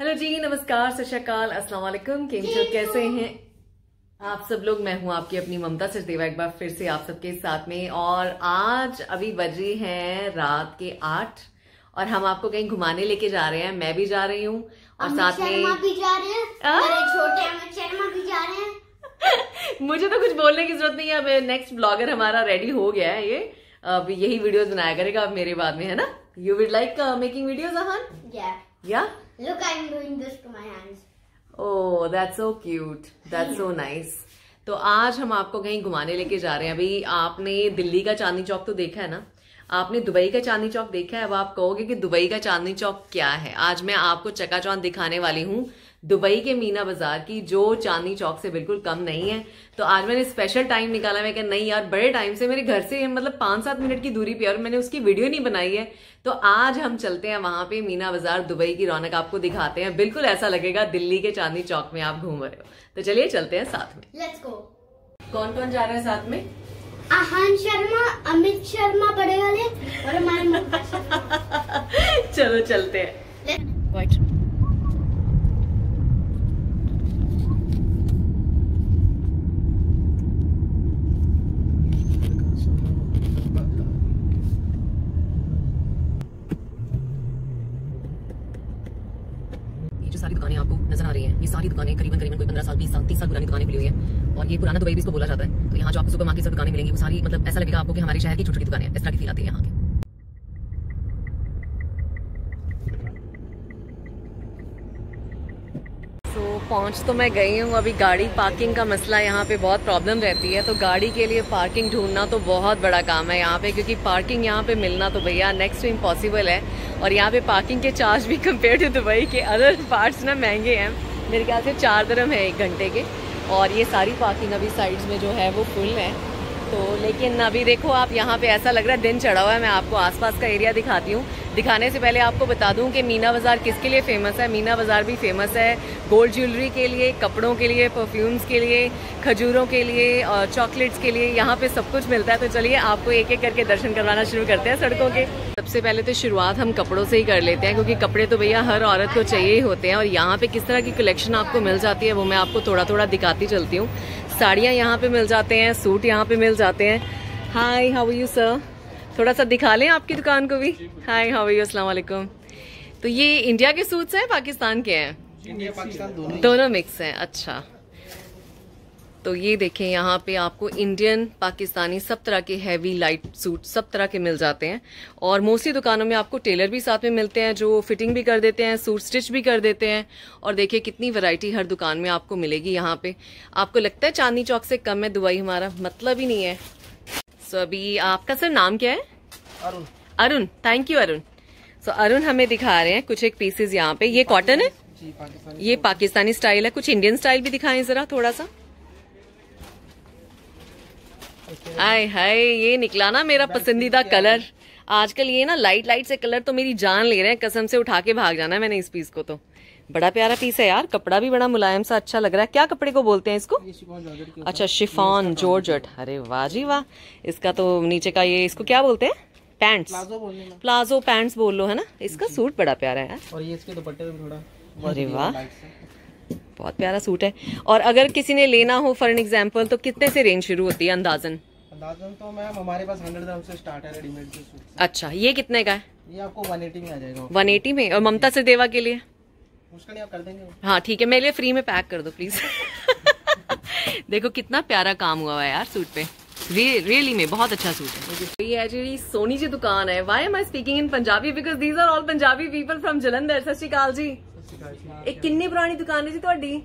Hello जी, नमस्कार, सत श्री अकाल, अस्सलाम वालेकुम। कैसे हैं आप सब लोग? मैं हूं आपकी अपनी ममता सचदेवा, एक बार फिर से आप सबके साथ में। और आज अभी बज रही है रात के 8 और हम आपको कहीं घुमाने लेके जा रहे हैं। मैं भी जा रही हूं और साथ में अमित शर्मा भी जा रहे हैं, छोटे अमित शर्मा भी जा रहे हैं। मुझे तो कुछ बोलने की जरूरत नहीं है, अब नेक्स्ट ब्लॉगर हमारा रेडी हो गया है, ये अब यही वीडियोस बनाया करेगा अब मेरे बाद में, है ना। You would like making videos अहन? या Look, I'm doing this to my hands. Oh, that's so cute. That's so nice. तो आज हम आपको कहीं घुमाने लेके जा रहे हैं। अभी आपने दिल्ली का चांदनी चौक तो देखा है ना, आपने दुबई का चांदनी चौक देखा है। अब आप कहोगे कि दुबई का चांदनी चौक क्या है। आज मैं आपको चकाचौंध दिखाने वाली हूँ दुबई के मीना बाजार की, जो चांदनी चौक से बिल्कुल कम नहीं है। तो आज मैंने स्पेशल टाइम निकाला, मैं कह नहीं यार बड़े टाइम से, मेरे घर से मतलब 5-7 मिनट की दूरी पे, और मैंने उसकी वीडियो नहीं बनाई है। तो आज हम चलते हैं वहां पे, मीना बाजार दुबई की रौनक आपको दिखाते हैं। बिल्कुल ऐसा लगेगा दिल्ली के चांदनी चौक में आप घूम रहे हो। तो चलिए चलते हैं साथ में, लेट्स गो। कौन कौन जा रहे हैं साथ में? आहान शर्मा, अमित शर्मा बड़े वाले और हमारे चलो चलते हैं। सारी दुकानें आपको नजर आ रही हैं, ये सारी दुकानें करीबन कोई 15 साल, 20 साल, 30 साल पुरानी दुकानें मिली हुई हैं। और ये पुराना दुबई भी इसको बोला जाता है। तो यहाँ जो आपको सुपर मार्केट से दुकानें मिलेंगी, वो सारी मतलब ऐसा लगेगा आपको कि हमारे शहर की छोटी छोटी दुकानें हैं, इस तरह की फील आती है यहाँ की। तो पहुँच तो मैं गई हूँ, अभी गाड़ी पार्किंग का मसला यहाँ पे बहुत प्रॉब्लम रहती है। तो गाड़ी के लिए पार्किंग ढूंढना तो बहुत बड़ा काम है यहाँ पे, क्योंकि पार्किंग यहाँ पे मिलना तो भैया नेक्स्ट टू इम्पॉसिबल है। और यहाँ पे पार्किंग के चार्ज भी कंपेयर टू दुबई के अदर पार्ट्स ना महंगे हैं, मेरे ख्याल से 4 दिरहम है 1 घंटे के। और ये सारी पार्किंग अभी साइड्स में जो है वो फुल है। तो लेकिन अभी देखो आप, यहाँ पे ऐसा लग रहा है दिन चढ़ा हुआ है। मैं आपको आसपास का एरिया दिखाती हूँ। दिखाने से पहले आपको बता दूँ कि मीना बाज़ार किसके लिए फेमस है। मीना बाज़ार भी फेमस है गोल्ड ज्वेलरी के लिए, कपड़ों के लिए, परफ्यूम्स के लिए, खजूरों के लिए और चॉकलेट्स के लिए। यहाँ पे सब कुछ मिलता है। तो चलिए आपको एक एक करके दर्शन करवाना शुरू करते हैं सड़कों के। सबसे पहले तो शुरुआत हम कपड़ों से ही कर लेते हैं, क्योंकि कपड़े तो भैया हर औरत को चाहिए ही होते हैं। और यहाँ पे किस तरह की कलेक्शन आपको मिल जाती है वो मैं आपको थोड़ा थोड़ा दिखाती चलती हूँ। साड़ियाँ यहाँ पे मिल जाते हैं, सूट यहाँ पे मिल जाते हैं। Hi, how are you sir? थोड़ा सा दिखा लें आपकी दुकान को भी। Hi, how are you? अस्सलाम वालेकुम। तो ये इंडिया के सूट्स हैं, पाकिस्तान के हैं? इंडिया पाकिस्तान दोनों मिक्स हैं। अच्छा, तो ये देखें यहाँ पे आपको इंडियन, पाकिस्तानी सब तरह के हैवी, लाइट सूट सब तरह के मिल जाते हैं। और मोस्टली दुकानों में आपको टेलर भी साथ में मिलते हैं, जो फिटिंग भी कर देते हैं, सूट स्टिच भी कर देते हैं। और देखिए कितनी वैरायटी हर दुकान में आपको मिलेगी यहाँ पे। आपको लगता है चांदनी चौक से कम है दुबई हमारा? मतलब ही नहीं है। सो अभी आपका सर नाम क्या है? Arun. Arun, thank you Arun. So Arun हमें दिखा रहे हैं कुछ एक पीसेज यहाँ पे। ये कॉटन है, ये पाकिस्तानी स्टाइल है। कुछ इंडियन स्टाइल भी दिखाएं जरा थोड़ा सा। आय हाय, ये निकला ना मेरा पसंदीदा कलर। आजकल ये ना लाइट लाइट से कलर तो मेरी जान ले रहे हैं, कसम से उठा के भाग जाना है मैंने इस पीस को। तो बड़ा प्यारा पीस है यार, कपड़ा भी बड़ा मुलायम सा अच्छा लग रहा है। क्या कपड़े को बोलते हैं इसको? अच्छा, शिफॉन जॉर्जेट। अरे वाह जी वाह, इसका तो नीचे का ये, इसको क्या बोलते हैं? पैंट्स, प्लाजो पैंट्स बोल लो, है ना। इसका सूट बड़ा प्यारा है यार, और ये इसके दुपट्टे भी थोड़ा, अरे वाह बहुत प्यारा सूट है। और अगर किसी ने लेना हो फॉर एन एग्जाम्पल, तो कितने से रेंज शुरू होती है अंदाजन? अंदाजन तो मैम हमारे पास 100 दिरहम से स्टार्ट है रेडीमेड के सूट। अच्छा, ये कितने का है? ये आपको 180 में आ जाएगा। 180 में? और ममता सचदेवा के लिए उसका नहीं आप कर देंगे? हाँ ठीक है, मेरे लिए फ्री में पैक कर दो प्लीज। देखो कितना प्यारा काम हुआ है यार सूट पे, रियली में बहुत अच्छा सूट है। ये जी सोनी जी दुकान है। Why am I speaking in Punjabi? Because these are all Punjabi people from Jalandhar. Sat Shri अकाल जी। एक कितनी पुरानी दुकान है जी थोड़ी?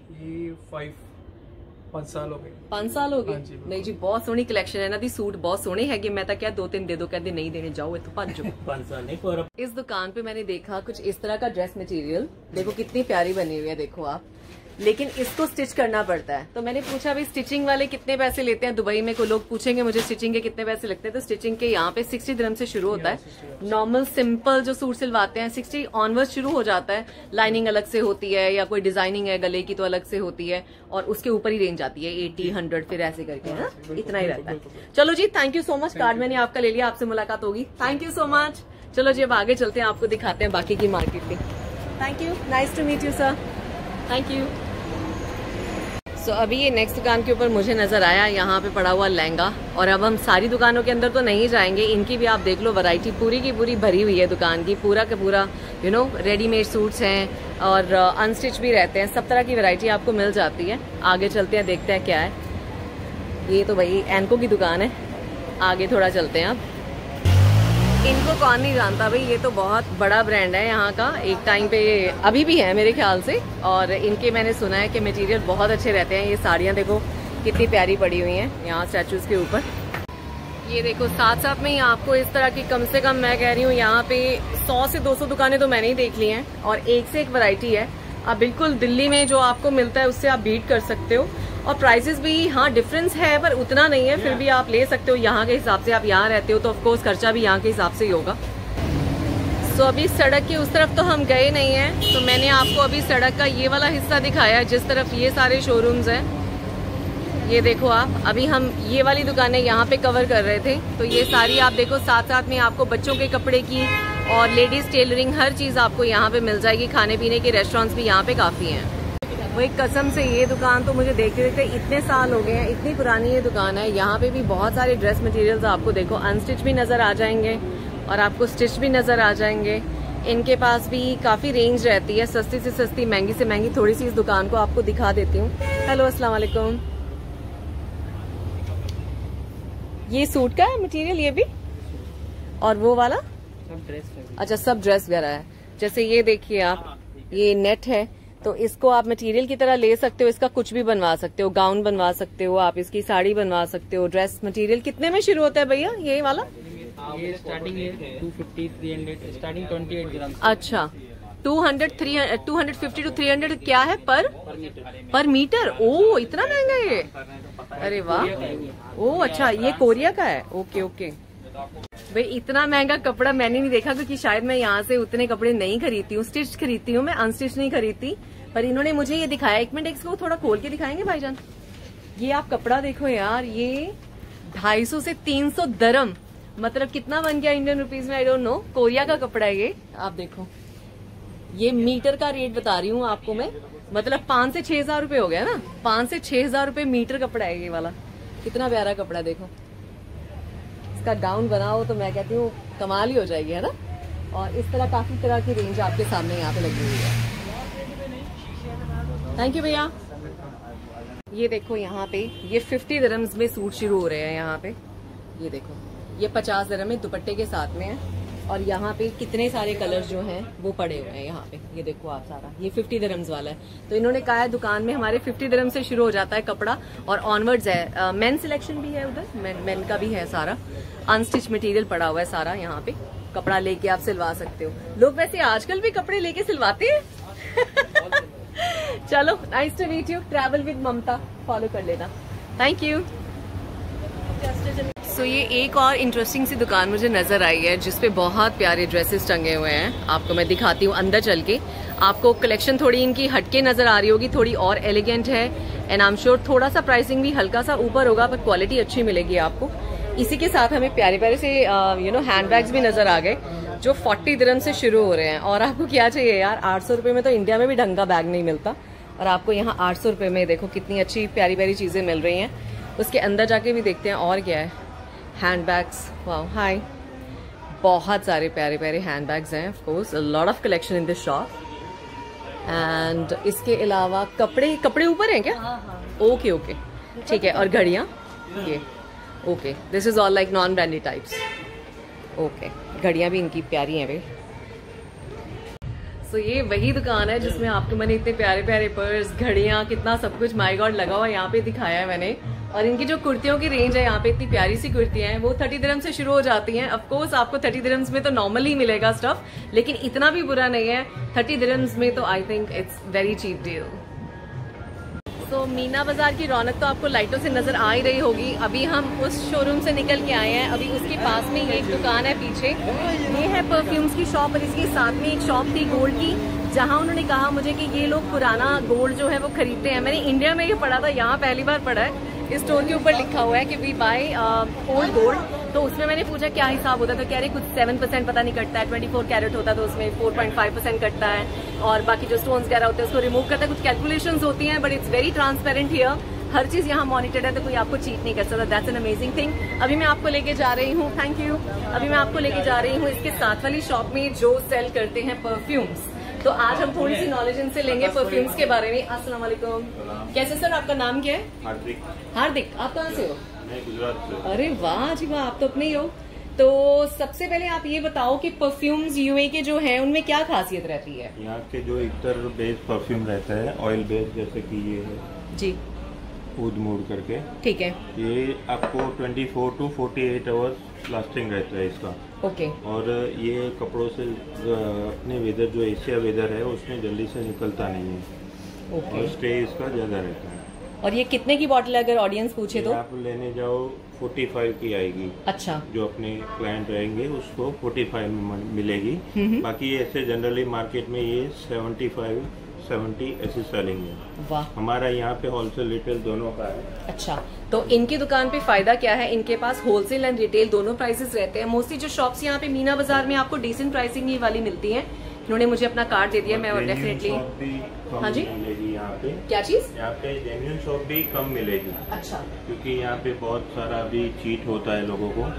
5 साल हो गए। 5 साल हो गए? नहीं जी, बहुत सोहनी कलेक्शन है ना दी, सूट बहुत सोहने है। मैं तो क्या 2-3 दे दो, कहते नहीं देने जाओ तो 5 साल नहीं पूरा। इस दुकान पे मैंने देखा कुछ इस तरह का ड्रेस मटेरियल, देखो कितनी प्यारी बनी हुई है, देखो आप। लेकिन इसको स्टिच करना पड़ता है। तो मैंने पूछा भाई स्टिचिंग वाले कितने पैसे लेते हैं? दुबई में कोई लोग पूछेंगे मुझे स्टिचिंग के कितने पैसे लगते हैं, तो स्टिचिंग के यहाँ पे 60 दिरहम से शुरू होता है। नॉर्मल सिंपल जो सूट सिलवाते हैं 60 ऑनवर्ड शुरू हो जाता है। लाइनिंग अलग से होती है, या कोई डिजाइनिंग है गले की तो अलग से होती है, और उसके ऊपर ही रेंज आती है 80-100, फिर ऐसे करके है ना, इतना ही रहता है। चलो जी, thank you so much. Card मैंने आपका ले लिया, आपसे मुलाकात होगी। Thank you so much. चलो जी अब आगे चलते हैं, आपको दिखाते हैं बाकी की market. Thank you, nice to meet you sir. Thank you. So अभी ये नेक्स्ट दुकान के ऊपर मुझे नज़र आया यहाँ पे पड़ा हुआ लहंगा, और अब हम सारी दुकानों के अंदर तो नहीं जाएंगे, इनकी भी आप देख लो वैरायटी पूरी की पूरी भरी हुई है दुकान की, पूरा का पूरा यू नो रेडीमेड सूट्स हैं और अनस्टिच भी रहते हैं, सब तरह की वैरायटी आपको मिल जाती है। आगे चलते हैं, देखते हैं क्या है। ये तो भाई एनको की दुकान है, आगे थोड़ा चलते हैं। आप इनको कौन नहीं जानता भाई, ये तो बहुत बड़ा ब्रांड है यहाँ का, एक टाइम पे ये अभी भी है मेरे ख्याल से, और इनके मैंने सुना है कि मटेरियल बहुत अच्छे रहते हैं। ये साड़ियाँ देखो कितनी प्यारी पड़ी हुई हैं यहाँ स्टैचूज़ के ऊपर। ये देखो साथ साथ में ही आपको इस तरह की कम से कम मैं कह रही हूँ यहाँ पे 100 से 200 दुकानें तो मैंने ही देख ली हैं, और एक से एक वैरायटी है। आप बिल्कुल दिल्ली में जो आपको मिलता है उससे आप बीट कर सकते हो, और प्राइसेस भी हाँ डिफरेंस है पर उतना नहीं है, फिर भी आप ले सकते हो यहाँ के हिसाब से। आप यहाँ रहते हो तो ऑफकोर्स खर्चा भी यहाँ के हिसाब से ही होगा। सो अभी सड़क के उस तरफ तो हम गए नहीं हैं, तो मैंने आपको अभी सड़क का ये वाला हिस्सा दिखाया है जिस तरफ ये सारे शोरूम्स हैं। ये देखो आप, अभी हम ये वाली दुकानें यहाँ पे कवर कर रहे थे, तो ये सारी आप देखो। साथ साथ में आपको बच्चों के कपड़े की और लेडीज़ टेलरिंग हर चीज़ आपको यहाँ पे मिल जाएगी। खाने पीने के रेस्टोरेंट्स भी यहाँ पे काफ़ी हैं। वही कसम से ये दुकान तो मुझे देखते देखते इतने साल हो गए हैं, इतनी पुरानी ये दुकान है। यहाँ पे भी बहुत सारे ड्रेस मटेरियल्स आपको देखो अनस्टिच भी नज़र आ जाएंगे और आपको स्टिच भी नज़र आ जाएंगे। इनके पास भी काफ़ी रेंज रहती है, सस्ती से सस्ती, महंगी से महंगी। थोड़ी सी इस दुकान को आपको दिखा देती हूँ। हेलो, अस्सलाम वालेकुम। ये सूट का है मटीरियल ये भी, और वो वाला सब ड्रेस। अच्छा, सब ड्रेस वगैरह है। जैसे ये देखिए आप, ये नेट है तो इसको आप मटेरियल की तरह ले सकते हो, इसका कुछ भी बनवा सकते हो, गाउन बनवा सकते हो आप, इसकी साड़ी बनवा सकते हो, ड्रेस मटेरियल। कितने में शुरू होता है भैया ये वाला? ये स्टार्टिंग है 250, 300, स्टार्टिंग 28 ग्राम। अच्छा, 250 to 300 क्या है पर मीटर? ओ इतना महंगा ये, अरे वाह। ओ अच्छा, ये कोरिया का है, ओके ओके। भाई इतना महंगा कपड़ा मैंने नहीं देखा, क्योंकि शायद मैं यहाँ से उतने कपड़े नहीं खरीदती हूँ। स्टिच खरीदती हूँ मैं, अनस्टिच नहीं खरीदती। पर इन्होंने मुझे ये दिखाया, एक मिनट इसको थोड़ा खोल के दिखाएंगे भाईजान। ये आप कपड़ा देखो यार, ये 250 से 300 दरम, मतलब कितना बन गया इंडियन रुपीज में, आई डोंट नो। कोरिया का कपड़ा है ये, आप देखो। ये मीटर का रेट बता रही हूँ आपको मैं, मतलब 5 से 6 हजार रूपये हो गया ना, 5 से 6 हजार रूपये मीटर कपड़ा है ये वाला। कितना प्यारा कपड़ा देखो, का गाउन बनाओ तो मैं कहती हूँ कमाल ही हो जाएगी, है ना। और इस तरह काफी तरह की रेंज आपके सामने यहाँ पे लगी हुई है। थैंक यू भैया। ये देखो यहाँ पे ये 50 दरम्स में सूट शुरू हो रहे हैं यहाँ पे। ये देखो ये 50 दरम में दुपट्टे के साथ में है, और यहाँ पे कितने सारे कलर जो हैं वो पड़े हुए हैं यहाँ पे। ये देखो आप सारा, ये 50 दरम्स वाला है। तो इन्होंने कहा है दुकान में हमारे 50 दरम से शुरू हो जाता है कपड़ा और ऑनवर्ड्स है। मेन सिलेक्शन भी है उधर, मेन का भी है सारा, अनस्टिच मटेरियल पड़ा हुआ है सारा। यहाँ पे कपड़ा लेके आप सिलवा सकते हो। लोग वैसे आजकल भी कपड़े लेके सिलवाते हैं। चलो, nice to meet you. Travel with Mamata follow कर लेना। Thank you. सो ये एक और इंटरेस्टिंग सी दुकान मुझे नजर आई है जिसपे बहुत प्यारे ड्रेसेस टंगे हुए हैं। आपको मैं दिखाती हूँ अंदर चल के। आपको कलेक्शन थोड़ी इनकी हटके नजर आ रही होगी, थोड़ी और एलिगेंट है, एंड आई एम श्योर थोड़ा सा प्राइसिंग भी हल्का सा ऊपर होगा, पर क्वालिटी अच्छी मिलेगी आपको। इसी के साथ हमें प्यारे प्यारे से यू नो हैंडबैग्स भी नजर आ गए जो 40 दिरहम से शुरू हो रहे हैं। और आपको क्या चाहिए यार, 800 रुपए में तो इंडिया में भी ढंग का बैग नहीं मिलता, और आपको यहाँ 800 रुपए में देखो कितनी अच्छी प्यारी प्यारी चीज़ें मिल रही हैं। उसके अंदर जाके भी देखते हैं और क्या है। हैंडबैग्स, वाओ, हाय, बहुत सारे प्यारे प्यारे हैंडबैग्स हैं। Of course lot of collection in this shop. And इसके अलावा कपड़े, कपड़े ऊपर हैं क्या? ओके ओके, ठीक है। और घड़ियाँ, ये okay, this is all like non branded types. Okay, घड़ियाँ भी इनकी प्यारी हैं भाई। सो ये वही दुकान है जिसमें आपको मैंने इतने प्यारे प्यारे पर्स, घड़ियाँ, कितना सब कुछ माय गॉड लगा हुआ यहाँ पे दिखाया है मैंने। और इनकी जो कुर्तियों की रेंज है यहाँ पे, इतनी प्यारी सी कुर्तियाँ हैं वो 30 दिरहम से शुरू हो जाती हैं। ऑफकोर्स आपको 30 दिरहम्स में तो नॉर्मल ही मिलेगा स्टफ, लेकिन इतना भी बुरा नहीं है। 30 दिरहम्स में तो I think it's very cheap deal. तो मीना बाजार की रौनक तो आपको लाइटों से नजर आ ही रही होगी। अभी हम उस शोरूम से निकल के आए हैं, अभी उसके पास में एक दुकान है पीछे, ये है परफ्यूम्स की शॉप, और इसके साथ में एक शॉप थी गोल्ड की, जहां उन्होंने कहा मुझे कि ये लोग पुराना गोल्ड जो है वो खरीदते हैं। मैंने इंडिया में ये पढ़ा था, यहाँ पहली बार पढ़ा है। इस स्टोर के ऊपर लिखा हुआ है कि वी बाय ओल्ड गोल्ड, तो उसमें मैंने पूछा क्या हिसाब होता है, तो कह रहे कुछ 7% पता नहीं कटता है, 24 कैरेट होता है तो उसमें 4.5% कटता है, और बाकी जो स्टोन्स वगैरह होते हैं उसको रिमूव करता है, कुछ कैलकुलेशंस होती हैं, but it's very transparent here, हर चीज यहाँ मॉनिटर्ड है, तो कोई आपको चीट नहीं कर सकता। That's an amazing thing. अभी मैं आपको लेके जा रही हूँ, थैंक यू, अभी मैं आपको लेके जा रही हूँ इसके साथ वाली शॉप में जो सेल करते हैं परफ्यूम्स, तो आज हम थोड़ी सी नॉलेज इनसे लेंगे परफ्यूम्स के बारे में। अस्सलाम वालेकुम, कैसे सर, आपका नाम क्या है? हार्दिक। हार्दिक, आप कहाँ से हो? मैं गुजरात से। अरे वाह जी वाह, आप तो अपने ही हो। तो सबसे पहले आप ये बताओ कि परफ्यूम्स यूए के जो हैं उनमें क्या खासियत रहती है? यहाँ के जो इतर बेस्ड परफ्यूम रहता है, ऑयल बेस्ड, जैसे कि ये है जी ऊद मूड़ करके, ठीक है, ये आपको 24 to 48 आवर्स लास्टिंग रहता है इसका। ओके। और ये कपड़ों से अपने वेदर जो एशिया वेदर है उसमें जल्दी से निकलता नहीं है। ओके। और स्टे इसका ज्यादा रहता है। और ये कितने की बॉटल अगर ऑडियंस पूछे तो? आप लेने जाओ 45 की आएगी। अच्छा। जो अपने क्लाइंट रहेंगे उसको 45 में मिलेगी, बाकी ऐसे जनरली मार्केट में ये 75-70 ऐसे सेलिंग है। वाह। हमारा यहाँ पे होलसेल रिटेल दोनों का है। अच्छा, तो इनकी दुकान पे फायदा क्या है, इनके पास होलसेल एंड रिटेल दोनों प्राइसेस रहते हैं। मोस्टली जो शॉप्स यहाँ पे मीना बाजार में आपको डिसेंट प्राइसिंग ही वाली मिलती है। इन्होंने मुझे अपना कार्ड दे दिया, मैं डेफिनेटली। हाँ जी, यहाँ पे क्या चीज, यहाँ पे जेन्युइन शॉप भी कम मिलेगी। अच्छा। क्योंकि यहाँ पे बहुत सारा भी चीट होता है लोगों को,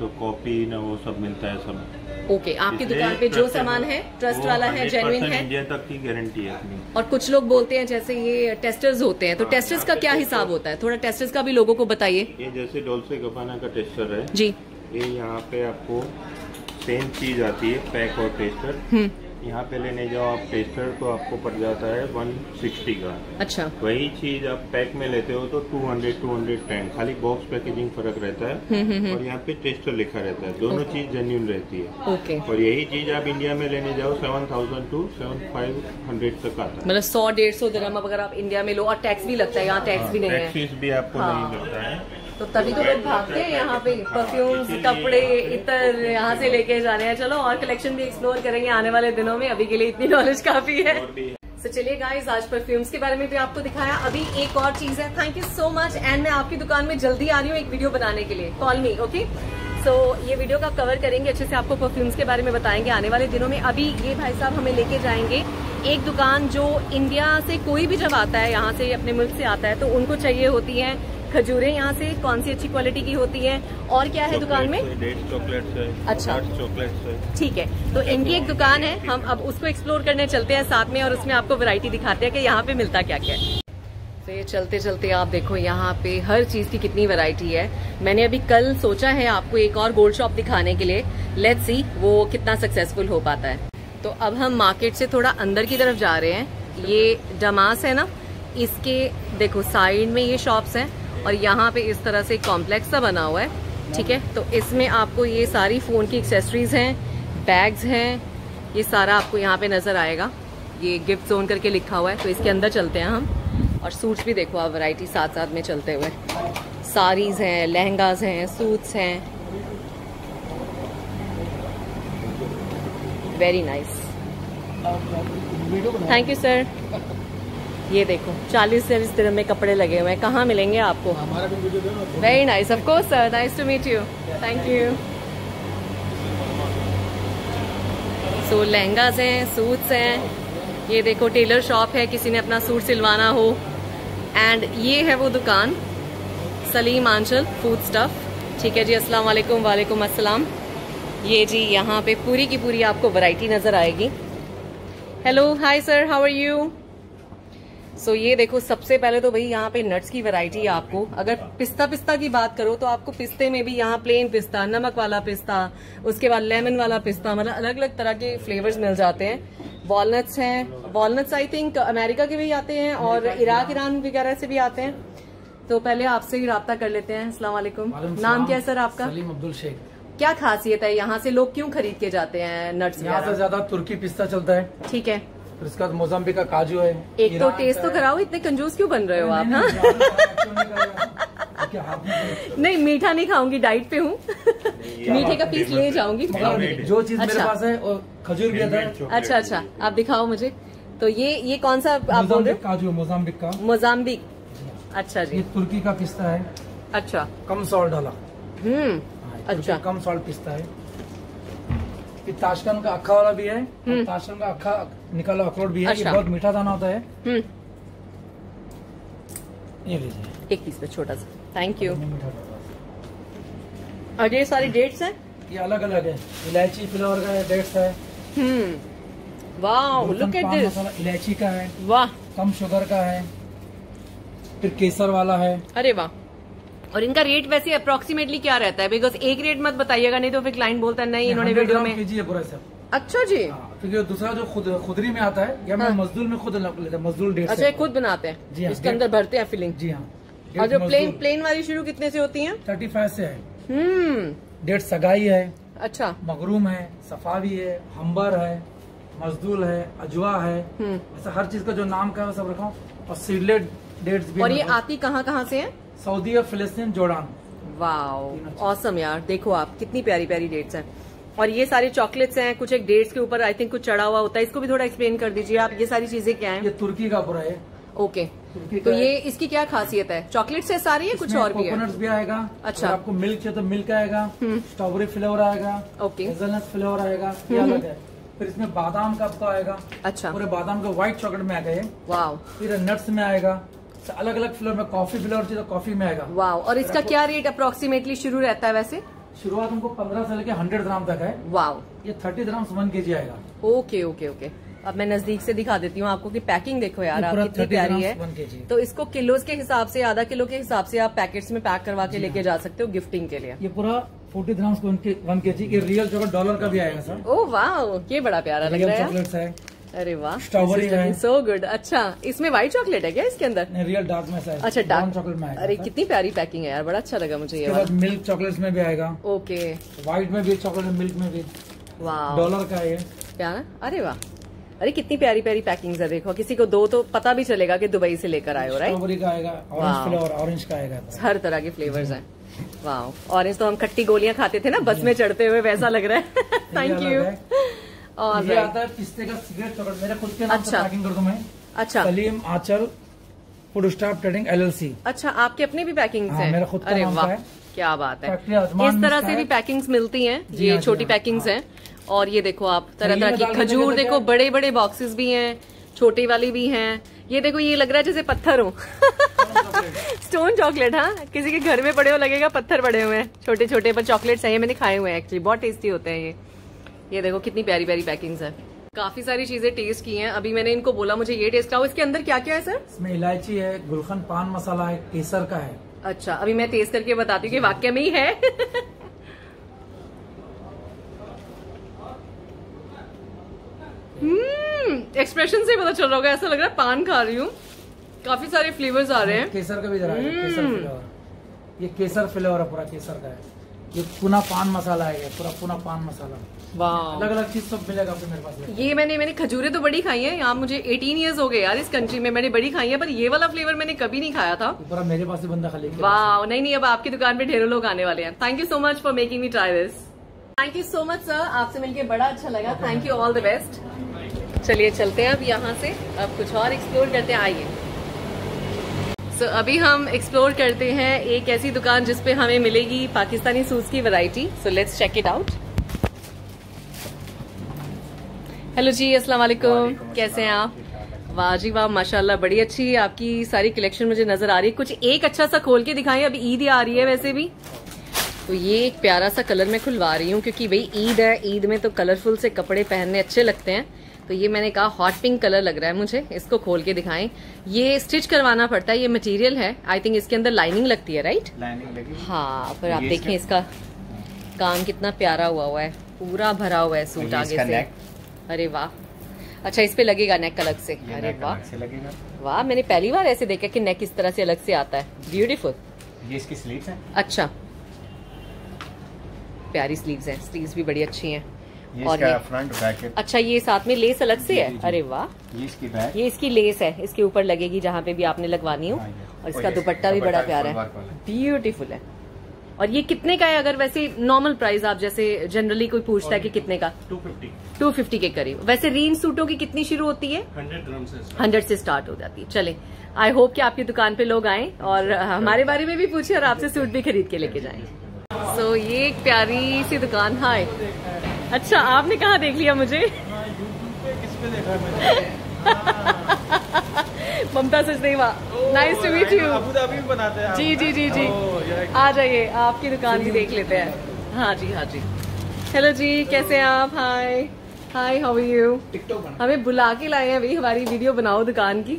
तो कॉपी ना वो सब मिलता है सब। ओके। आपकी दुकान पे जो सामान है ट्रस्ट वाला है, जेन्युइन है, इंडिया तक की गारंटी है। और कुछ लोग बोलते हैं जैसे ये टेस्टर्स होते हैं, तो टेस्टर्स का क्या हिसाब होता है, थोड़ा टेस्टर्स का भी लोगों को बताइए। ये जैसे डोल्से गबाना का टेस्टर है जी, ये यहाँ पे आपको सेम चीज आती है पैक और टेस्टर। यहाँ पे लेने जाओ आप टेस्टर तो आपको पड़ जाता है 160 का। अच्छा। वही चीज आप पैक में लेते हो तो 200-210, खाली बॉक्स पैकेजिंग फर्क रहता है। और यहाँ पे टेस्टर लिखा रहता है, दोनों चीज जेन्युइन रहती है। ओके। और यही चीज आप इंडिया में लेने जाओ 7,000 to 7,500 तक आता है, मतलब 100-150 दरहम अगर आप इंडिया में लो, और टैक्स भी लगता है यहाँ, टैक्स भी नहीं है, टैक्स भी आपको नहीं लगता है। तो तभी तो लोग भागते हैं यहाँ पे, परफ्यूम्स, कपड़े, इतर यहाँ से लेके जा रहे हैं। चलो और कलेक्शन भी एक्सप्लोर करेंगे आने वाले दिनों में, अभी के लिए इतनी नॉलेज काफी है। तो चलिए गाइस, आज परफ्यूम्स के बारे में भी आपको दिखाया। अभी एक और चीज है, thank you so much, and मैं आपकी दुकान में जल्दी आ रही हूँ एक वीडियो बनाने के लिए, कॉल मी। ओके। सो ये वीडियो का कवर करेंगे अच्छे से, आपको परफ्यूम्स के बारे में बताएंगे आने वाले दिनों में। अभी ये भाई साहब हमें लेके जाएंगे एक दुकान जो इंडिया से कोई भी जब आता है, यहाँ से अपने मुल्क से आता है, तो उनको चाहिए होती है खजूरें, यहाँ से कौन सी अच्छी क्वालिटी की होती है, और क्या है दुकान में, डेट्स चॉकलेट्स है। अच्छा, चॉकलेट्स है, ठीक है। तो इनकी एक दुकान है, हम अब उसको एक्सप्लोर करने चलते हैं साथ में, और उसमें आपको वैरायटी दिखाते हैं कि यहाँ पे मिलता क्या क्या है। तो ये चलते चलते आप देखो यहाँ पे हर चीज की कितनी वैरायटी है। मैंने अभी कल सोचा है आपको एक और गोल्ड शॉप दिखाने के लिए, लेट्स सी वो कितना सक्सेसफुल हो पाता है। तो अब हम मार्केट से थोड़ा अंदर की तरफ जा रहे हैं। ये डमास है ना, इसके देखो साइड में ये शॉप्स हैं, और यहाँ पे इस तरह से कॉम्प्लेक्स सा बना हुआ है, ठीक है। तो इसमें आपको ये सारी फ़ोन की एक्सेसरीज हैं, बैग्स हैं, ये सारा आपको यहाँ पे नज़र आएगा। ये गिफ्ट जोन करके लिखा हुआ है, तो इसके अंदर चलते हैं हम। और सूट्स भी देखो आप, वैरायटी साथ साथ में चलते हुए, साड़ीज़ हैं, लहंगाज हैं, सूट्स हैं। Very nice, thank you sir. ये देखो 40 दिरहम में कपड़े लगे हुए हैं, कहाँ मिलेंगे आपको? Very nice, of course sir, nice to meet you, thank you. So lehengas हैं, सूट्स हैं, ये देखो टेलर शॉप है, किसी ने अपना सूट सिलवाना हो। एंड ये है वो दुकान सलीम आंचल फूड स्टफ, ठीक है जी। अस्सलाम वालेकुम। वालेकुम अस्सलाम। ये जी यहाँ पे पूरी की पूरी आपको वैरायटी नज़र आएगी। Hello, hi sir, how are you? So ये देखो सबसे पहले तो भाई यहाँ पे नट्स की वैरायटी है आपको। अगर पिस्ता की बात करो तो आपको पिस्ते में भी यहाँ प्लेन पिस्ता, नमक वाला पिस्ता, उसके बाद लेमन वाला पिस्ता, मतलब अलग अलग तरह के फ्लेवर्स मिल जाते हैं। वॉलनट्स हैं, वॉलनट्स आई थिंक अमेरिका के भी आते हैं और इराक ईरान वगैरह से भी आते हैं। तो पहले आपसे ही रब्ता कर लेते हैं। अस्सलाम वालेकुम, नाम क्या है सर आपका? सलीम अब्दुल शेख। क्या खासियत है, यहाँ से लोग क्यों खरीद के जाते हैं नट्स? यहाँ से ज्यादा तुर्की पिस्ता चलता है, ठीक है, फिर इसका मोजाम्बिक का काजू है। एक तो टेस्ट तो कराओ, इतने कंजूस क्यों बन रहे हो आप? नहीं, मीठा नहीं खाऊंगी, डाइट पे हूँ। मीठे का पीस ले जाऊंगी, जो चीज मेरे पास है। और खजूर भी है। अच्छा अच्छा, आप दिखाओ मुझे। तो ये कौन सा आप बोल रहे हो? काजू, मोजाम्बिक का। मोजाम्बिक, अच्छा जी। ये तुर्की का पिस्ता है। अच्छा, कम सॉल्ट डाला। अच्छा, तो कम सॉल्ट पिसता है। ये ताशकंद का अखा वाला भी है, ताशकंद का अखा निकाला अखरोट भी है। अच्छा। ये बहुत मीठा दाना होता है, ये लीजिए एक पीस पे छोटा सा। Thank you. और ये सारी डेट्स हैं, ये अलग अलग है, इलायची फ्लेवर का डेट्स है। वाह, लुक एट दिस। इलायची का है, वाह, कम शुगर का है, फिर केसर वाला है। अरे वाह। और इनका रेट वैसे अप्रोक्सीमेटली क्या रहता है? बिकॉज एक रेट मत बताइएगा, नहीं तो फिर क्लाइंट बोलता है नहीं इन्होंने वीडियो में कीजिए पूरा सब। अच्छा जी। क्योंकि दूसरा जो खुदरी में आता है या मैं मजदूर में खुद लेता हूं, मजदूर डेट। अच्छा, खुद बनाते हैं जी, इसके अंदर भरते हैं फिलिंग। जी हाँ। और जो प्लेन वाली शुरू कितने से होती है? 35 से है। डेट सगाई है। अच्छा। मगरूम है, सफावी है, हम्बर है, मजदूल है, अजवा है, ऐसा हर चीज का जो नाम का है सब रखा हूँ। और सीडलेट डेट्स भी। और ये आती कहाँ से है? सऊदी और फिलस्तीन, जोड़ान। वाह, ऑसम यार। देखो आप कितनी प्यारी प्यारी डेट्स है। और ये सारे चॉकलेट्स हैं, कुछ एक डेट्स के ऊपर आई थिंक कुछ चढ़ा हुआ होता है। इसको भी थोड़ा एक्सप्लेन कर दीजिए आप, ये सारी चीजें क्या हैं? ये तुर्की का पूरा है। ओके, तो ये इसकी क्या खासियत है? चॉकलेट्स है सारी या कुछ और भी है? कोकोनट्स भी आएगा। अच्छा। आपको मिल्क चाहिए तो मिल्क आएगा, स्ट्रॉबेरी फ्लेवर आएगा, हेजलनट फ्लेवर आएगा, ये अलग है। फिर इसमें बादाम का आपका आएगा। अच्छा। पूरे बादाम का व्हाइट चॉकलेट में आएगा। वाह। फिर नट्स में आएगा, अलग अलग फ्लेवर में। कॉफी फ्लेवर चाहिए तो कॉफी में आएगा। वाह। और इसका क्या रेट अप्रोक्सीमेटली शुरू रहता है? वैसे शुरुआत हमको 15 से लेकर 100 ग्राम तक है। वाह। ये 30 ग्राम 1 kg आएगा। Okay okay okay. अब मैं नजदीक से दिखा देती हूँ आपको कि पैकिंग देखो यार आप कितनी प्यारी है। तो इसको किलोज के हिसाब से, आधा किलो के हिसाब से आप पैकेट्स में पैक करवा के लेके जा सकते हो गिफ्टिंग के लिए। ये पूरा 40 ग्राम 1 kg। ये रियल चॉकलेट डॉलर का भी आएगा सर। ओ वाह, ये बड़ा प्यारा लग रहा है। अरे वाह, स्ट्रॉबेरी है, सो गुड। अच्छा, इसमें व्हाइट चॉकलेट है क्या इसके अंदर? रियल डार्क में है। अच्छा, डार्क चॉकलेट में। अरे कितनी प्यारी पैकिंग है यार, बड़ा अच्छा लगा मुझे। ये मिल्क चॉकलेट्स में भी आएगा। ओके, व्हाइट में भी चॉकलेट, मिल्क में भी। वाह, डॉलर का है प्यारा। अरे वाह, अरे कितनी प्यारी प्यारी पैकिंग्स है। देखो, किसी को दो तो पता भी चलेगा कि दुबई से लेकर आए हो। राइट। स्ट्रॉबेरी का आएगा, ऑरेंज फ्लेवर, ऑरेंज का आएगा, हर तरह के फ्लेवर्स हैं। वाह। ऑरेंज तो हम खट्टी गोलियां खाते थे ना बस में चढ़ते हुए, वैसा लग रहा है। Thank you. और ये आता है पिस्ते का सिगरेट चॉकलेट, मेरा खुद के नाम से पैकिंग करता हूं मैं। अच्छा। Salim Anchal food staff trading LLC। अच्छा, आपके अपने भी पैकिंग्स हैं? मेरा खुद का नाम है। क्या बात है, इस तरह से भी पैकिंग्स मिलती हैं। ये छोटी पैकिंग्स हैं। और ये देखो आप, तरह तरह की खजूर, देखो बड़े बड़े बॉक्सेस भी हैं, छोटे वाले भी हैं। ये देखो, ये लग रहा है जैसे पत्थर हो, स्टोन चॉकलेट। हाँ, किसी के घर में पड़े हो लगेगा पत्थर पड़े हुए हैं, छोटे छोटे पर चॉकलेट्स हैं। ये मैंने खाए हुए हैं एक्चुअली, बहुत टेस्टी होते हैं ये। ये देखो कितनी प्यारी प्यारी पैकिंग्स है। काफी सारी चीजें टेस्ट की हैं अभी मैंने। इनको बोला मुझे ये टेस्ट कराओ, इसके अंदर क्या क्या है सर? इसमें इलायची है, गुलखन पान मसाला है, केसर का है। अच्छा, अभी मैं टेस्ट करके बताती हूँ कि वाकई में ही है। एक्सप्रेशन से पता चल रहा होगा, ऐसा लग रहा है पान खा रही हूँ। काफी सारे फ्लेवर्स आ रहे हैं। केसर का भी जरा ये केसर फ्लेवर है, पूरा केसर का है। ये पुना पान मसाला है, पूरा पुना पान मसाला। वाह, अलग अलग चीज सब मिलेगा आपको मेरे पास। ये मैंने खजूरें तो बड़ी खाई हैं यहाँ, मुझे 18 इयर्स हो गए यार इस कंट्री में, मैंने बड़ी खाई है, पर ये वाला फ्लेवर मैंने कभी नहीं खाया था। पूरा मेरे पास ही बंदा खा लेगा। वाह, नहीं, अब आपकी दुकान पे ढेरों लोग आने वाले हैं। Thank you so much for making me try this. Thank you so much sir, आपसे मिलकर बड़ा अच्छा लगा। Thank you, all the best. चलिए चलते हैं अब यहाँ से, अब कुछ और एक्सप्लोर करते हैं। आइए। तो अभी हम एक्सप्लोर करते हैं एक ऐसी दुकान जिसपे हमें मिलेगी पाकिस्तानी सूट्स की variety. So let's check it out. Hello जी, अस्सलाम वालेकुम, कैसे हैं आप? वाह जी वाह, माशाल्लाह, बड़ी अच्छी आपकी सारी कलेक्शन मुझे नजर आ रही है। कुछ एक अच्छा सा खोल के दिखाएं, अभी ईद आ रही है वैसे भी। तो ये एक प्यारा सा कलर में खुलवा रही हूँ क्योंकि भाई ईद है, ईद में तो कलरफुल से कपड़े पहनने अच्छे लगते हैं। तो ये मैंने कहा हॉट पिंक कलर लग रहा है मुझे, इसको खोल के दिखाएं। ये स्टिच करवाना पड़ता है, ये मटेरियल है। आई थिंक इसके अंदर लाइनिंग लगती है, राइट? लाइनिंग लगेगी। हाँ, पर आप देखें इसका काम कितना प्यारा हुआ है, पूरा भरा हुआ है सूट आगे से। अरे वाह। अच्छा, इस पे लगेगा नेक अलग से। अरे वाह वाह, मैंने पहली बार ऐसे देखा कि नेक इस तरह से अलग से आता है। ब्यूटीफुल। ये इसकी स्लीव्स हैं। अच्छा, प्यारी स्लीव्स हैं, स्लीव्स भी बड़ी अच्छी हैं। ये और इसका फ्रंट बैक है। अच्छा, ये साथ में लेस अलग से है। अरे वाह, ये इसकी लेस है, इसके ऊपर लगेगी जहाँ पे भी आपने लगवानी हो। और इसका दुपट्टा भी बड़ा प्यारा है, ब्यूटीफुल है। और ये कितने का है? अगर वैसे नॉर्मल प्राइस आप जैसे जनरली कोई पूछता है कि कितने का? 250 के करीब। वैसे रेंज सूटों की कितनी शुरू होती है? 100 से स्टार्ट हो जाती है। चले, आई होप कि आपकी दुकान पे लोग आए और हमारे बारे में भी पूछे और आपसे सूट भी खरीद के लेके जाए। सो ये एक प्यारी सी दुकान। हाय, अच्छा आपने कहाँ देख लिया मुझे? ममता Sachdeva, nice to meet you. Abu Dhabi में बनाते हैं। जी जी जी जी, आ जाइए, आपकी दुकान भी देख लेते हैं। हाँ जी हाँ जी, हेलो जी, कैसे हैं आप? Hi hi, how are you? हमें बुला के लाए हैं अभी, हमारी वीडियो बनाओ दुकान की।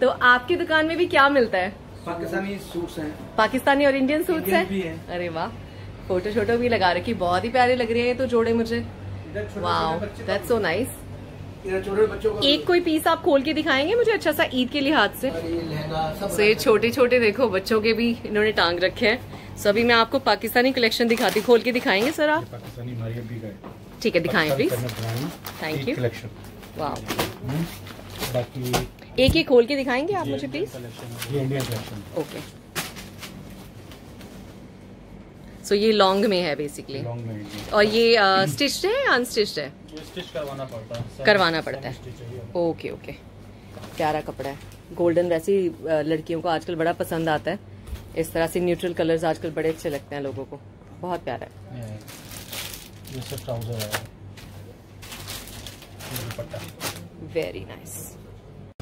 तो आपकी दुकान में भी क्या मिलता है? पाकिस्तानी सूट्स हैं, पाकिस्तानी और इंडियन सूट्स हैं। अरे वाह, फोटो शोटो भी लगा रखी, बहुत ही प्यारे लग रहे हैं तो जोड़े मुझे। Wow, that's so nice. एक कोई पीस आप खोल के दिखाएंगे मुझे अच्छा सा ईद के लिहाज से? तो ये छोटे छोटे देखो बच्चों के भी इन्होंने टांग रखे हैं। सो अभी मैं आपको पाकिस्तानी कलेक्शन दिखाती, खोल के दिखाएंगे सर आप? पाकिस्तानी हमारे भी है, ठीक है, दिखाएं प्लीज। Thank you. वाह, एक एक खोल के दिखाएंगे आप मुझे प्लीज? ओके, सो ये लॉन्ग में है बेसिकली, और ये स्टिच्ड है या अनस्टिच्ड है? स्टिच करवाना पड़ता है, करवाना पड़ता है। ओके ओके, प्यारा कपड़ा है, गोल्डन। वैसे ही लड़कियों को आजकल बड़ा पसंद आता है इस तरह से, न्यूट्रल कलर्स आजकल बड़े अच्छे लगते हैं लोगों को, बहुत प्यारा है। ये सब ट्राउजर है, दुपट्टा, वेरी नाइस।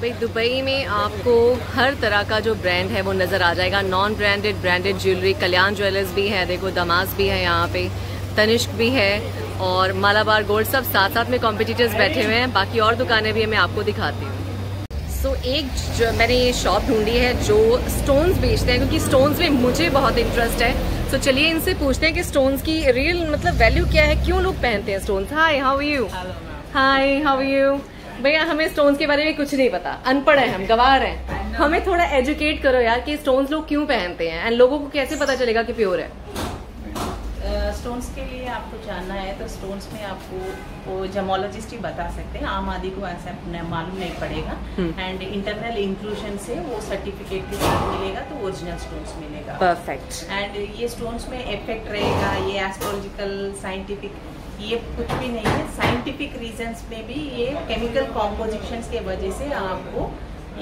भाई दुबई में आपको हर तरह का जो ब्रांड है वो नज़र आ जाएगा, non branded, branded jewellery. Kalyan jewellers भी है, देखो दमास भी है यहाँ पे, तनिष्क भी है और मालाबार गोल्ड, सब साथ साथ में कॉम्पिटिटर्स बैठे हुए हैं। बाकी और दुकानें भी मैं आपको दिखाती हूँ। सो एक मैंने ये शॉप ढूंढी है जो स्टोन्स बेचते हैं, क्योंकि स्टोन्स में मुझे बहुत इंटरेस्ट है। तो चलिए इनसे पूछते हैं कि स्टोन्स की रियल मतलब वैल्यू क्या है, क्यों लोग पहनते हैं stones. Hi, how are you? Hi, how are you? भैया हमें स्टोन्स के बारे में कुछ नहीं पता, अनपढ़ है हम, गवार हैं, हमें थोड़ा एजुकेट करो यार कि स्टोन्स लोग क्यों पहनते हैं एंड लोगों को कैसे पता चलेगा कि प्योर है। स्टोन्स के लिए आपको जानना है तो स्टोन्स में आपको जेमोलॉजिस्ट ही बता सकते हैं, आम आदमी को ऐसा मालूम नहीं पड़ेगा। एंड इंटरनल इंक्लूजन से वो सर्टिफिकेट के साथ मिलेगा तो ओरिजिनल स्टोन्स मिलेगा। परफेक्ट। एंड ये स्टोन्स में इफेक्ट रहेगा, ये एस्ट्रोलॉजिकल साइंटिफिक ये कुछ भी नहीं है। साइंटिफिक रीजंस में भी ये केमिकल कॉम्पोजिशंस के वजह से आपको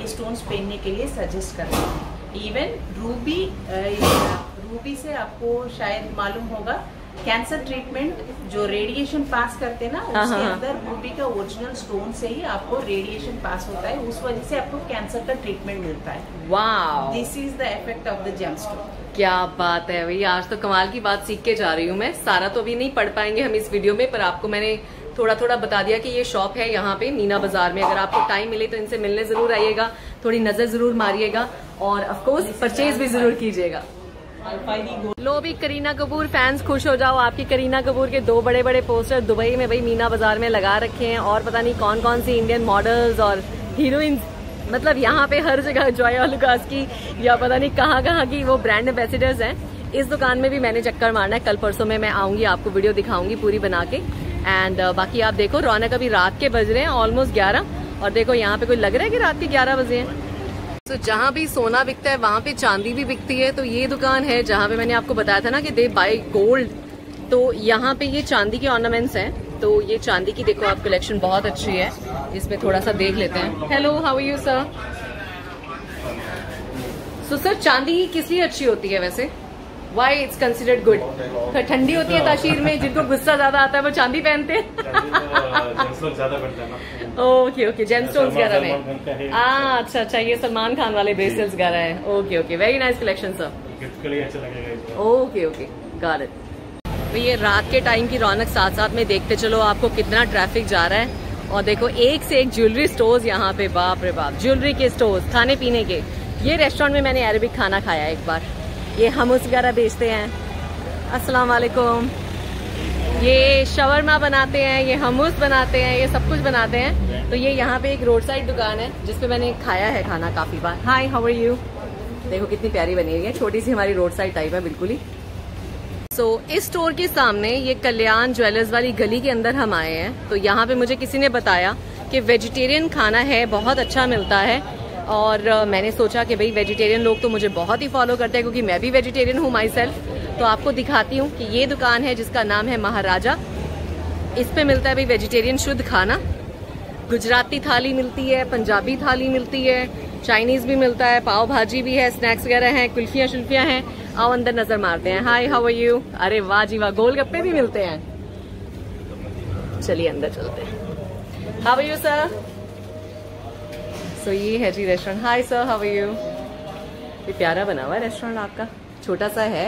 ये स्टोन्स पहनने के लिए सजेस्ट करते हैं। इवन रूबी, रूबी से आपको शायद मालूम होगा कैंसर ट्रीटमेंट जो रेडिएशन पास करते हैं ना, उसके अंदर रूबी का ओरिजिनल स्टोन से ही आपको रेडिएशन पास होता है, उस वजह से आपको कैंसर का ट्रीटमेंट मिलता है। वाह, this is the effect of the gem stone. क्या बात है भैया, आज तो कमाल की बात सीख के जा रही हूँ मैं। सारा तो अभी नहीं पढ़ पाएंगे हम इस वीडियो में, पर आपको मैंने थोड़ा थोड़ा बता दिया कि ये शॉप है यहाँ पे मीना बाजार में। अगर आपको टाइम मिले तो इनसे मिलने जरूर आइएगा, थोड़ी नजर जरूर मारिएगा और ऑफकोर्स परचेज भी जरूर कीजिएगा। लो भी करीना कपूर फैंस खुश हो जाओ, आपकी करीना कपूर के दो बड़े बड़े पोस्टर दुबई में भाई मीना बाजार में लगा रखे हैं, और पता नहीं कौन कौन सी इंडियन मॉडल्स और हीरोइंस, मतलब यहाँ पे हर जगह जॉय और लुकास की या पता नहीं कहाँ कहाँ की वो ब्रांड एम्बेसडर्स हैं। इस दुकान में भी मैंने चक्कर मारना है, कल परसों में मैं आऊंगी, आपको वीडियो दिखाऊंगी पूरी बना के। एंड बाकी आप देखो रौनक, अभी रात के बज रहे हैं ऑलमोस्ट 11, और देखो यहाँ पे कोई लग रहा है कि रात के 11 बजे हैं। तो जहाँ भी सोना बिकता है वहाँ पे चांदी भी बिकती है। तो ये दुकान है जहाँ पे मैंने आपको बताया था ना कि दे बाय गोल्ड, तो यहाँ पे ये चांदी के ऑर्नामेंट्स हैं। तो ये चांदी की देखो आप कलेक्शन बहुत अच्छी है, इसमें थोड़ा सा देख लेते हैं। Hello, how are you sir? So sir चांदी किस लिए अच्छी होती है वैसे, वाई इट्स कंसिडर्ड गुड? ठंडी होती है ताशीर में, जिनको गुस्सा ज्यादा आता है वो चांदी पहनते हैं। ओके ओके, जेमस्टोन्स वगैरह में। अच्छा अच्छा, ये सलमान खान वाले ब्रेसलेट्स वगैरह हैं। Okay okay, very nice collection sir. Okay okay, got it. ये रात के टाइम की रौनक साथ साथ में देखते चलो आपको कितना ट्रैफिक जा रहा है। और देखो एक से एक ज्वेलरी स्टोर्स यहाँ पे, बाप रे बाप, ज्वेलरी के स्टोर्स, खाने पीने के। ये रेस्टोरेंट में मैंने अरेबिक खाना खाया एक बार, ये हमस वगैरह बेचते हैं। अस्सलाम वालेकुम। ये शवरमा बनाते हैं, ये हमस बनाते हैं, ये सब कुछ बनाते हैं। तो ये यहाँ पे एक रोड साइड दुकान है जिसपे मैंने खाया है खाना काफी बार। Hi, how are you? देखो कितनी प्यारी बनी हुई है, छोटी सी हमारी रोड साइड टाइप है बिल्कुल ही। सो इस स्टोर के सामने ये कल्याण ज्वेलर्स वाली गली के अंदर हम आए हैं। तो यहाँ पे मुझे किसी ने बताया कि वेजिटेरियन खाना है, बहुत अच्छा मिलता है। और मैंने सोचा कि भाई वेजिटेरियन लोग तो मुझे बहुत ही फॉलो करते हैं, क्योंकि मैं भी वेजिटेरियन हूँ माई सेल्फ। तो आपको दिखाती हूँ कि ये दुकान है जिसका नाम है महाराजा। इस पे मिलता है भाई वेजिटेरियन शुद्ध खाना, गुजराती थाली मिलती है, पंजाबी थाली मिलती है, चाइनीज़ भी मिलता है, पाव भाजी भी है, स्नैक्स वगैरह हैं, कुल्फियाँ शुल्फियाँ हैं। आओ अंदर नजर मारते हैं। Hi how are you? अरे वाह जी वाह, गोलगप्पे भी मिलते हैं। चलिए अंदर चलते हैं। How are you sir? So ये है जी restaurant. Hi sir how are you? ये प्यारा बना हुआ है रेस्टोरेंट आपका, छोटा सा है,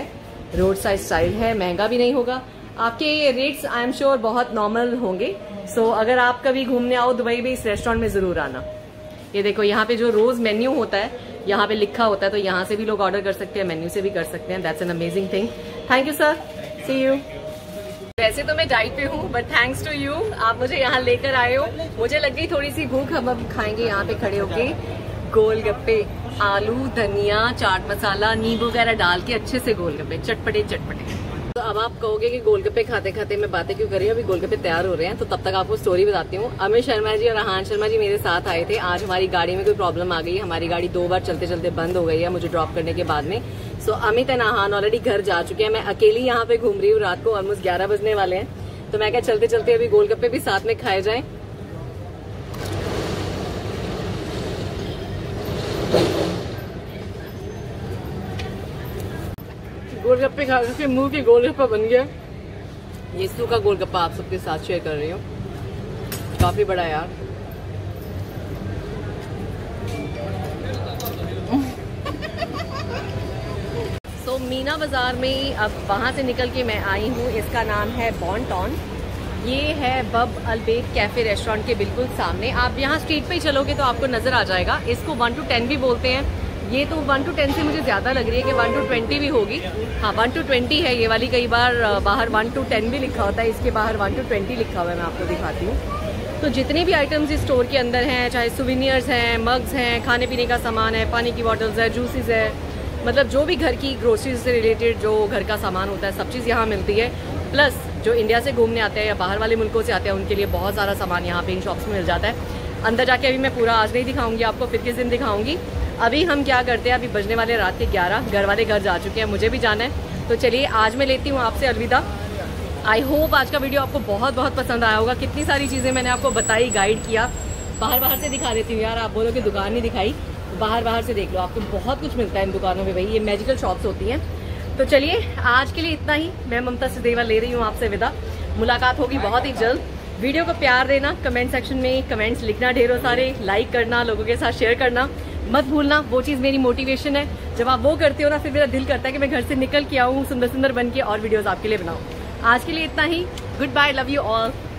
रोड साइड स्टाइल है, महंगा भी नहीं होगा। आपके ये रेट्स आई एम श्योर बहुत नॉर्मल होंगे। सो अगर आप कभी घूमने आओ दुबई में, इस रेस्टोरेंट में जरूर आना। ये देखो यहाँ पे जो रोज मेन्यू होता है यहाँ पे लिखा होता है, तो यहाँ से भी लोग ऑर्डर कर सकते हैं, मेन्यू से भी कर सकते हैं। That's an amazing thing. Thank you sir, see you. वैसे तो मैं डाइट पे हूँ बट थैंक्स टू यू, आप मुझे यहाँ लेकर आए हो। मुझे लग गई थोड़ी सी भूख, हम अब खाएंगे यहाँ पे खड़े होके गोलगप्पे, आलू धनिया चाट मसाला नींबू वगैरह डाल के अच्छे से गोलगप्पे, चटपटे चटपटे। तो अब आप कहोगे कि गोलगप्पे खाते खाते मैं बातें क्यों कर रही हूँ, अभी गोलगप्पे तैयार हो रहे हैं। तो तब तक आपको स्टोरी बताती हूँ। अमित शर्मा जी और हार्दिक शर्मा जी मेरे साथ आए थे। आज हमारी गाड़ी में कोई प्रॉब्लम आ गई, हमारी गाड़ी 2 बार चलते चलते बंद हो गई है मुझे ड्रॉप करने के बाद में। So Amit and Hardik already घर जा चुके हैं, मैं अकेली यहाँ पे घूम रही हूँ। रात को ऑलमोस्ट 11 बजने वाले हैं, तो मैं क्या चलते चलते अभी गोलगप्पे भी साथ में खाए जाए। गोलगप्पे खा के मुंह के गोलगप्पा बन गया। ये सूखा गोलगप्पा आप सबके साथ शेयर कर रही हूँ, काफी बड़ा यार। सो मीना बाजार में अब वहाँ से निकल के मैं आई हूँ, इसका नाम है बॉन्टॉन। ये है बब अलबेक कैफे रेस्टोरेंट के बिल्कुल सामने। आप यहाँ स्ट्रीट पे ही चलोगे तो आपको नजर आ जाएगा। इसको 1 to 10 भी बोलते हैं। ये तो 1 to 10 से मुझे ज़्यादा लग रही है कि 1 to 20 भी होगी। हाँ 1 to 20 है ये वाली। कई बार बाहर 1 to 10 भी लिखा होता है, इसके बाहर 1 to 20 लिखा हुआ है। मैं आपको दिखाती हूँ। तो जितने भी आइटम्स इस स्टोर के अंदर हैं, चाहे सुविनियर्स हैं, मग्स हैं, खाने पीने का सामान है, पानी की बॉटल्स है, जूसेस है, मतलब जो भी घर की ग्रोसरीज से रिलेटेड जो घर का सामान होता है सब चीज़ यहाँ मिलती है। प्लस जो इंडिया से घूमने आते हैं या बाहर वाले मुल्कों से आते हैं उनके लिए बहुत सारा सामान यहाँ पे इन शॉप्स में मिल जाता है। अंदर जाके अभी मैं पूरा आज नहीं दिखाऊंगी आपको, फिर किस दिन दिखाऊंगी। अभी हम क्या करते हैं, अभी बजने वाले रात के 11, घर वाले घर जा चुके हैं, मुझे भी जाना है। तो चलिए आज मैं लेती हूँ आपसे अलविदा। आई होप आज का वीडियो आपको बहुत बहुत पसंद आया होगा। कितनी सारी चीज़ें मैंने आपको बताई, गाइड किया। बाहर बाहर से दिखा देती हूँ यार, आप बोलो कि दुकान नहीं दिखाई, बाहर बाहर से देख लो, आपको बहुत कुछ मिलता है इन दुकानों में। भाई ये मैजिकल शॉप्स होती हैं। तो चलिए आज के लिए इतना ही। मैं ममता सचदेवा ले रही हूँ आपसे विदा। मुलाकात होगी बहुत ही जल्द। वीडियो को प्यार देना, कमेंट सेक्शन में कमेंट्स लिखना ढेरों सारे, लाइक करना, लोगों के साथ शेयर करना मत भूलना। वो चीज़ मेरी मोटिवेशन है, जब आप वो करते हो ना फिर मेरा दिल करता है कि मैं घर से निकल के आऊँ सुंदर सुंदर बन के और वीडियोस आपके लिए बनाऊँ। आज के लिए इतना ही। Goodbye, love you all.